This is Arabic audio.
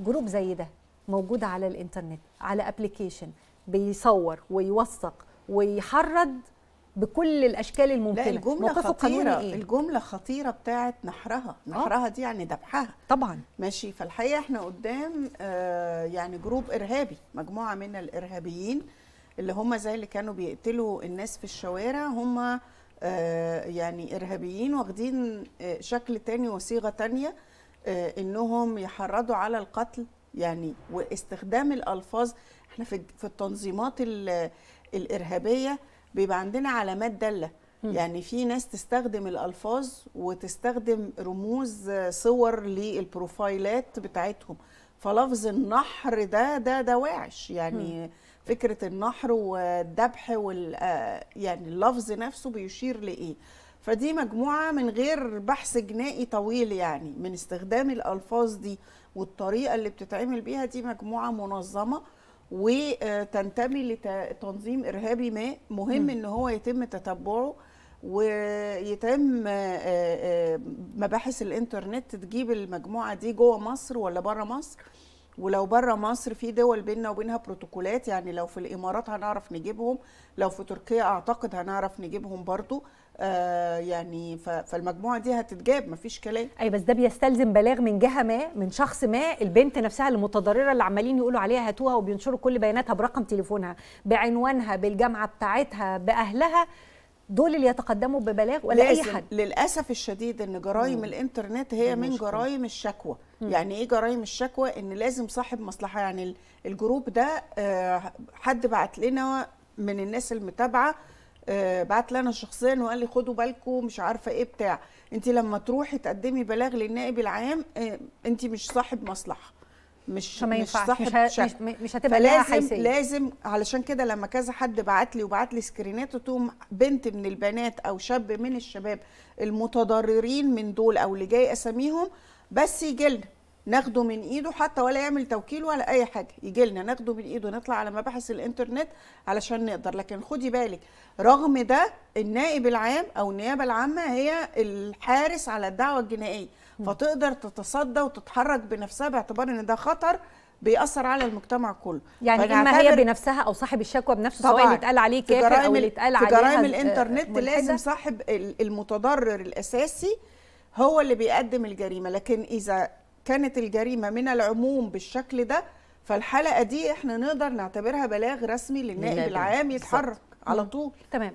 جروب زي ده موجود على الانترنت على ابلكيشن بيصور ويوثق ويحرض بكل الاشكال الممكنه. الجمله خطيره، إيه؟ الجمله خطيره بتاعت نحرها دي يعني ذبحها طبعا. ماشي، فالحقيقه احنا قدام يعني جروب ارهابي، مجموعه من الارهابيين اللي هم زي اللي كانوا بيقتلوا الناس في الشوارع، هم يعني ارهابيين واخدين شكل تاني وصيغه تانيه، انهم يحرضوا على القتل يعني، واستخدام الالفاظ. احنا في التنظيمات الارهابيه بيبقى عندنا علامات دالة، يعني في ناس تستخدم الألفاظ وتستخدم رموز صور للبروفايلات بتاعتهم. فلفظ النحر ده واعش يعني، فكرة النحر والذبح يعني اللفظ نفسه بيشير لإيه. فدي مجموعة من غير بحث جنائي طويل يعني، من استخدام الألفاظ دي والطريقة اللي بتتعمل بيها، دي مجموعة منظمة وتنتمي لتنظيم إرهابي ما. مهم إن هو يتم تتبعه، ويتم مباحث الإنترنت تجيب المجموعة دي جوه مصر ولا بره مصر، ولو بره مصر في دول بيننا وبينها بروتوكولات يعني. لو في الإمارات هنعرف نجيبهم، لو في تركيا أعتقد هنعرف نجيبهم برضو يعني. فالمجموعه دي هتتجاب مفيش كلام. اي بس ده بيستلزم بلاغ من جهه ما، من شخص ما، البنت نفسها المتضرره اللي عمالين يقولوا عليها هاتوها وبينشروا كل بياناتها برقم تليفونها بعنوانها بالجامعه بتاعتها باهلها، دول اللي يتقدموا ببلاغ ولا اي حد. للاسف الشديد ان جرائم الانترنت هي من جرائم الشكوى. يعني ايه جرائم الشكوى؟ ان لازم صاحب مصلحه، يعني الجروب ده حد بعت لنا من الناس المتابعه، بعت لنا شخصيا وقال لي خدوا بالكم مش عارفه ايه بتاع، انت لما تروحي تقدمي بلاغ للنائب العام انت مش صاحب مصلحه، مش صاحب شكوى، مش هتبقى لها حيثيه. لازم علشان كده لما كذا حد بعت لي وبعت لي سكرينات، تقوم بنت من البنات او شاب من الشباب المتضررين من دول او اللي جاي اساميهم، بس يجي لنا ناخده من ايده، حتى ولا يعمل توكيل ولا اي حاجه، يجي لنا ناخده من ايده نطلع على مباحث الانترنت علشان نقدر. لكن خدي بالك، رغم ده النائب العام او النيابه العامه هي الحارس على الدعوه الجنائيه، فتقدر تتصدى وتتحرك بنفسها باعتبار ان ده خطر بيأثر على المجتمع كله. يعني اما هي بنفسها او صاحب الشكوى بنفسه، سواء اللي اتقال عليه كافر او اللي اتقال عليه. في جرائم الانترنت لازم صاحب المتضرر الاساسي هو اللي بيقدم الجريمه، لكن اذا كانت الجريمة من العموم بالشكل ده، فالحلقة دي احنا نقدر نعتبرها بلاغ رسمي للنائب العام يتحرك على طول. تمام.